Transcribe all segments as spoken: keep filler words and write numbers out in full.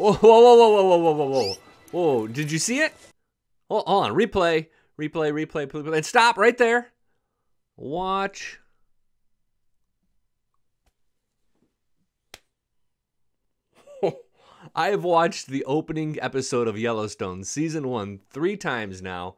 Whoa, whoa, whoa, whoa, whoa, whoa, whoa, whoa. Whoa, did you see it? Hold on, replay, replay, replay, replay, and stop right there. Watch. I have watched the opening episode of Yellowstone season one three times now,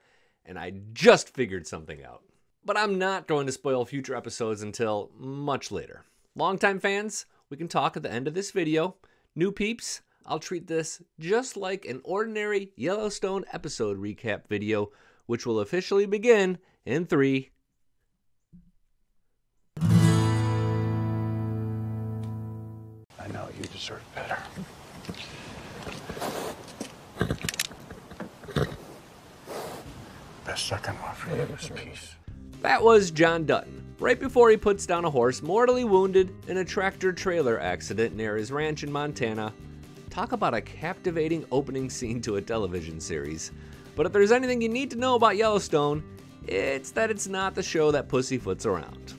and I just figured something out. But I'm not going to spoil future episodes until much later. Longtime fans, we can talk at the end of this video. New peeps, I'll treat this just like an ordinary Yellowstone episode recap video, which will officially begin in three, I know you deserve better. Best second one for you is peace. That was John Dutton, right before he puts down a horse mortally wounded in a tractor-trailer accident near his ranch in Montana. Talk about a captivating opening scene to a television series. But if there's anything you need to know about Yellowstone, it's that it's not the show that pussyfoots around.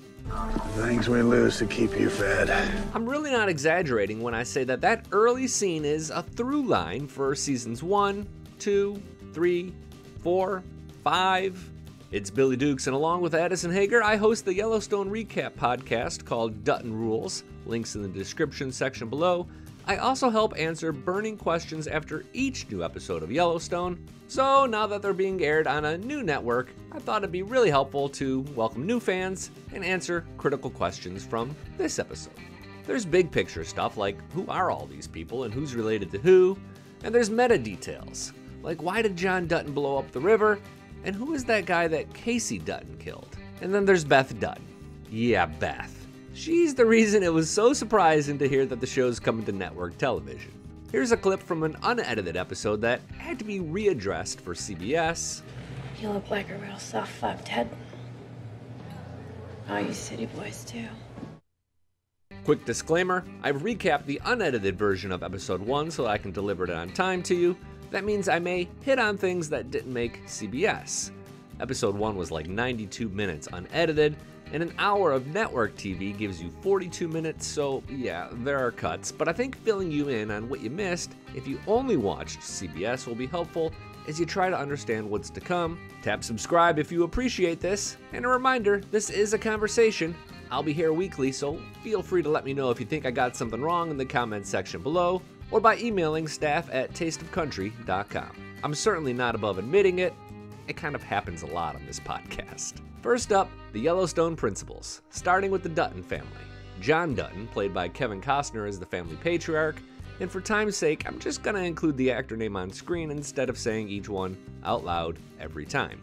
Things we lose to keep you fed. I'm really not exaggerating when I say that that early scene is a through line for seasons one, two, three, four, five. It's Billy Dukes, and along with Addison Hager, I host the Yellowstone Recap podcast called Dutton Rules. Links in the description section below. I also help answer burning questions after each new episode of Yellowstone, so now that they're being aired on a new network, I thought it'd be really helpful to welcome new fans and answer critical questions from this episode. There's big picture stuff like who are all these people and who's related to who, and there's meta details, like why did John Dutton blow up the river, and who is that guy that Kayce Dutton killed? And then there's Beth Dutton. Yeah, Beth. She's the reason it was so surprising to hear that the show's coming to network television. Here's a clip from an unedited episode that had to be readdressed for C B S. You look like a real soft-fucked head. All you city boys do. Quick disclaimer, I've recapped the unedited version of episode one so I can deliver it on time to you. That means I may hit on things that didn't make C B S. Episode one was like ninety-two minutes unedited, and an hour of network T V gives you forty-two minutes, so yeah, there are cuts. But I think filling you in on what you missed, if you only watched C B S, will be helpful as you try to understand what's to come. Tap subscribe if you appreciate this. And a reminder, this is a conversation. I'll be here weekly, so feel free to let me know if you think I got something wrong in the comments section below, or by emailing staff at tasteofcountry dot com. I'm certainly not above admitting it. It kind of happens a lot on this podcast. First up, the Yellowstone principals, starting with the Dutton family. John Dutton, played by Kevin Costner, is the family patriarch, and for time's sake, I'm just gonna include the actor name on screen instead of saying each one out loud every time.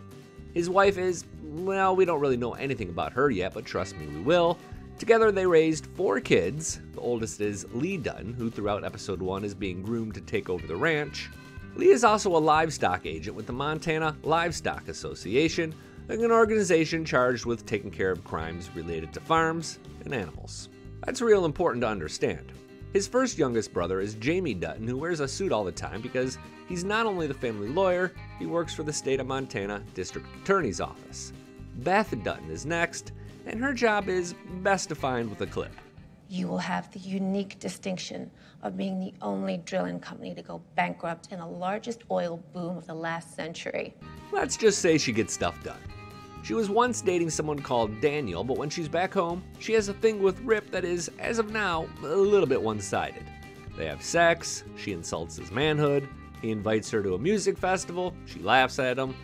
His wife is, well, we don't really know anything about her yet, but trust me, we will. Together, they raised four kids. The oldest is Lee Dutton, who throughout episode one is being groomed to take over the ranch. Lee is also a livestock agent with the Montana Livestock Association, an organization charged with taking care of crimes related to farms and animals. That's real important to understand. His first youngest brother is Jamie Dutton, who wears a suit all the time because he's not only the family lawyer, he works for the state of Montana District Attorney's Office. Beth Dutton is next, and her job is best defined with a clip. You will have the unique distinction of being the only drilling company to go bankrupt in the largest oil boom of the last century. Let's just say she gets stuff done. She was once dating someone called Daniel, but when she's back home, she has a thing with Rip that is, as of now, a little bit one-sided. They have sex, she insults his manhood, he invites her to a music festival, she laughs at him.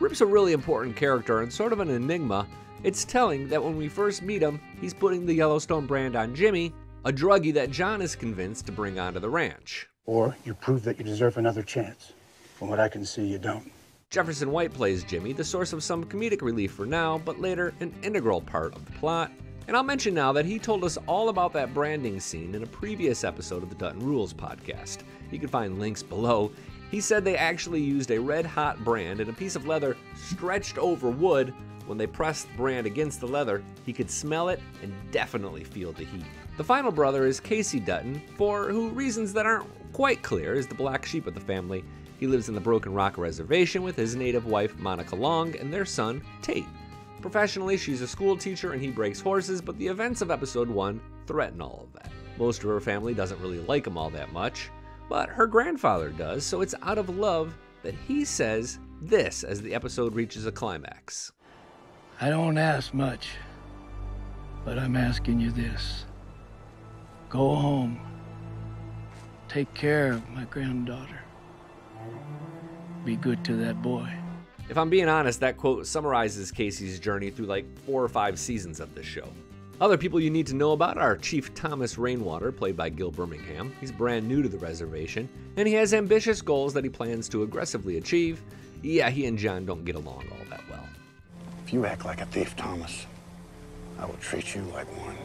Rip's a really important character and sort of an enigma. It's telling that when we first meet him, he's putting the Yellowstone brand on Jimmy, a druggie that John is convinced to bring onto the ranch. Or you prove that you deserve another chance. From what I can see, you don't. Jefferson White plays Jimmy, the source of some comedic relief for now, but later an integral part of the plot. And I'll mention now that he told us all about that branding scene in a previous episode of the Dutton Rules podcast. You can find links below. He said they actually used a red hot brand and a piece of leather stretched over wood. When they pressed the brand against the leather, he could smell it and definitely feel the heat. The final brother is Kayce Dutton, for who reasons that aren't quite clear is the black sheep of the family. He lives in the Broken Rock Reservation with his native wife Monica Long and their son Tate. Professionally, she's a school teacher and he breaks horses, but the events of episode one threaten all of that. Most of her family doesn't really like him all that much. but her grandfather does, so it's out of love that he says this as the episode reaches a climax. I don't ask much, but I'm asking you this. Go home. Take care of my granddaughter. Be good to that boy. If I'm being honest, that quote summarizes Kayce's journey through like four or five seasons of this show. Other people you need to know about are Chief Thomas Rainwater, played by Gil Birmingham. He's brand new to the reservation, and he has ambitious goals that he plans to aggressively achieve. Yeah, he and John don't get along all that well. If you act like a thief, Thomas, I will treat you like one.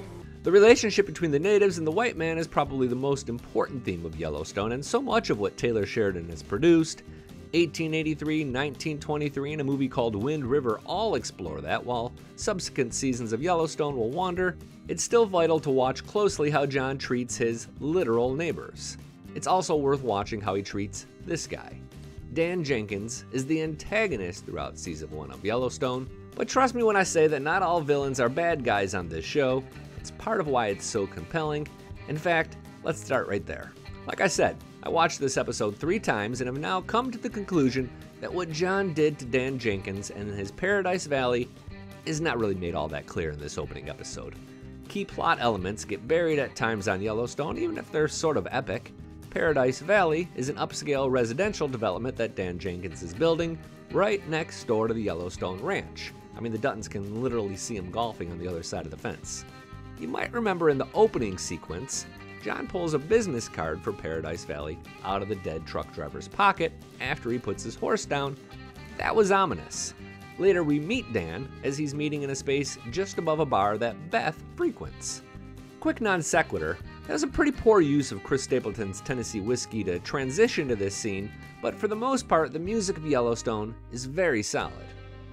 The relationship between the natives and the white man is probably the most important theme of Yellowstone, and so much of what Taylor Sheridan has produced, eighteen eighty-three, nineteen twenty-three, and a movie called Wind River all explore that, while subsequent seasons of Yellowstone will wander, it's still vital to watch closely how John treats his literal neighbors. It's also worth watching how he treats this guy. Dan Jenkins is the antagonist throughout season one of Yellowstone, but trust me when I say that not all villains are bad guys on this show. It's part of why it's so compelling. In fact, let's start right there. Like I said, I watched this episode three times and have now come to the conclusion that what John did to Dan Jenkins and his Paradise Valley is not really made all that clear in this opening episode. Key plot elements get buried at times on Yellowstone, even if they're sort of epic. Paradise Valley is an upscale residential development that Dan Jenkins is building right next door to the Yellowstone Ranch. I mean, the Duttons can literally see him golfing on the other side of the fence. You might remember in the opening sequence, John pulls a business card for Paradise Valley out of the dead truck driver's pocket after he puts his horse down. That was ominous. Later we meet Dan as he's meeting in a space just above a bar that Beth frequents. Quick non sequitur, that was a pretty poor use of Chris Stapleton's Tennessee Whiskey to transition to this scene, but for the most part the music of Yellowstone is very solid.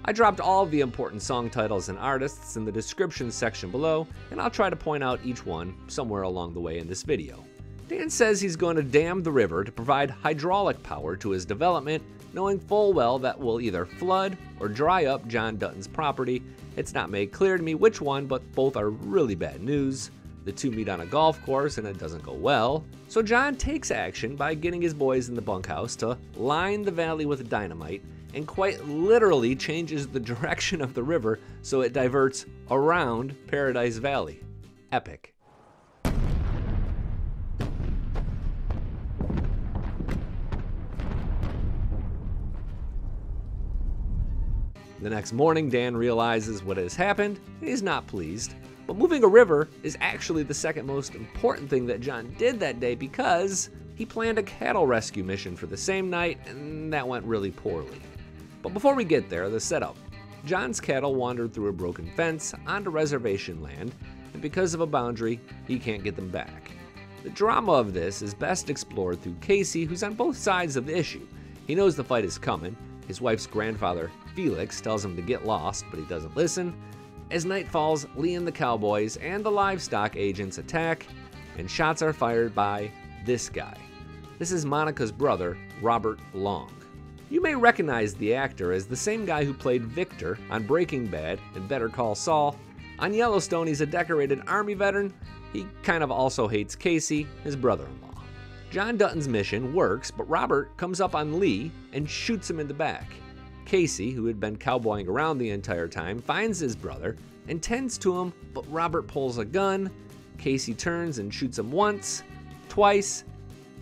I dropped all of the important song titles and artists in the description section below, and I'll try to point out each one somewhere along the way in this video. Dan says he's going to dam the river to provide hydraulic power to his development, knowing full well that will either flood or dry up John Dutton's property. It's not made clear to me which one, but both are really bad news. The two meet on a golf course and it doesn't go well, so John takes action by getting his boys in the bunkhouse to line the valley with dynamite, and quite literally changes the direction of the river so it diverts around Paradise Valley. Epic. The next morning, Dan realizes what has happened, and he's not pleased. But moving a river is actually the second most important thing that John did that day, because he planned a cattle rescue mission for the same night, and that went really poorly. But before we get there, the setup. John's cattle wandered through a broken fence onto reservation land, and because of a boundary, he can't get them back. The drama of this is best explored through Kayce, who's on both sides of the issue. He knows the fight is coming. His wife's grandfather, Felix, tells him to get lost, but he doesn't listen. As night falls, Lee and the cowboys and the livestock agents attack, and shots are fired by this guy. This is Monica's brother, Robert Long. You may recognize the actor as the same guy who played Victor on Breaking Bad and Better Call Saul. On Yellowstone, he's a decorated army veteran. He kind of also hates Kayce, his brother-in-law. John Dutton's mission works, but Robert comes up on Lee and shoots him in the back. Kayce, who had been cowboying around the entire time, finds his brother and tends to him, but Robert pulls a gun. Kayce turns and shoots him once, twice,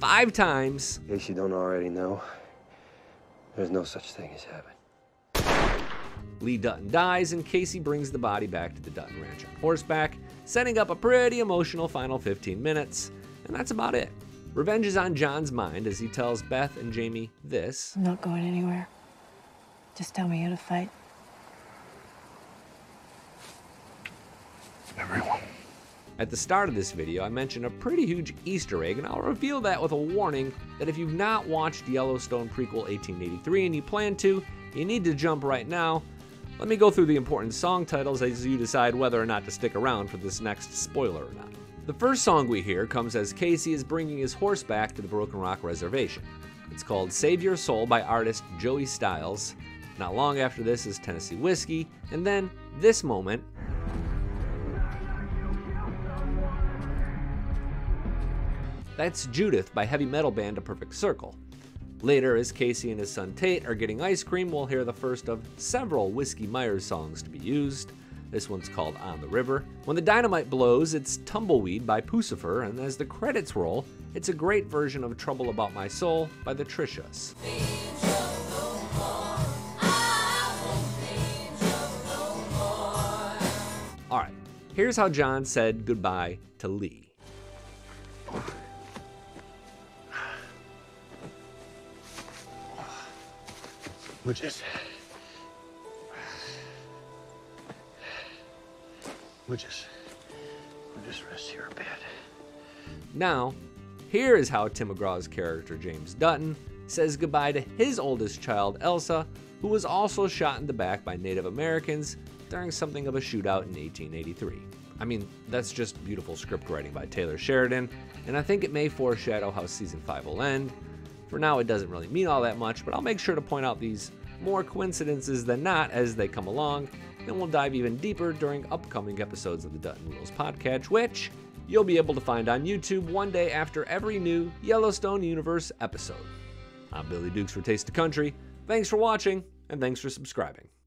five times. In case you don't already know, there's no such thing as heaven. Lee Dutton dies, and Kayce brings the body back to the Dutton Ranch on horseback, setting up a pretty emotional final fifteen minutes, and that's about it. Revenge is on John's mind as he tells Beth and Jamie this. I'm not going anywhere. Just tell me how to fight. Everyone. At the start of this video, I mentioned a pretty huge Easter egg, and I'll reveal that with a warning that if you've not watched Yellowstone prequel eighteen eighty-three and you plan to, you need to jump right now. Let me go through the important song titles as you decide whether or not to stick around for this next spoiler or not. The first song we hear comes as Kayce is bringing his horse back to the Broken Rock Reservation. It's called Save Your Soul by artist Joey Stylez. Not long after this is Tennessee Whiskey, and then this moment. That's Judith by heavy metal band A Perfect Circle. Later, as Kayce and his son Tate are getting ice cream, we'll hear the first of several Whiskey Myers songs to be used. This one's called On the River. When the dynamite blows, it's Tumbleweed by Pucifer, and as the credits roll, it's a great version of Trouble About My Soul by the Trishas. All right, here's how John said goodbye to Lee. Which is, which is, we'll just rest here a bit. Now, here is how Tim McGraw's character James Dutton says goodbye to his oldest child Elsa, who was also shot in the back by Native Americans during something of a shootout in eighteen eighty-three. I mean, that's just beautiful script writing by Taylor Sheridan, and I think it may foreshadow how season five will end. For now, it doesn't really mean all that much, but I'll make sure to point out these more coincidences than not as they come along, and we'll dive even deeper during upcoming episodes of the Dutton Rules podcast, which you'll be able to find on YouTube one day after every new Yellowstone Universe episode. I'm Billy Dukes for Taste of Country. Thanks for watching, and thanks for subscribing.